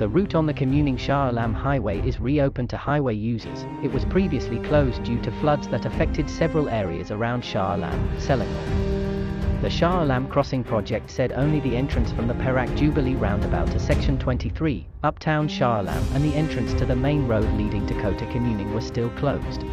The route on the Kemuning-Shah Alam Highway is reopened to highway users. It was previously closed due to floods that affected several areas around Shah Alam, Selangor. The Shah Alam Crossing project said only the entrance from the Perak Jubilee roundabout to Seksyen 23, Uptown Shah Alam, and the entrance to the main road leading to Kota Kemuning were still closed.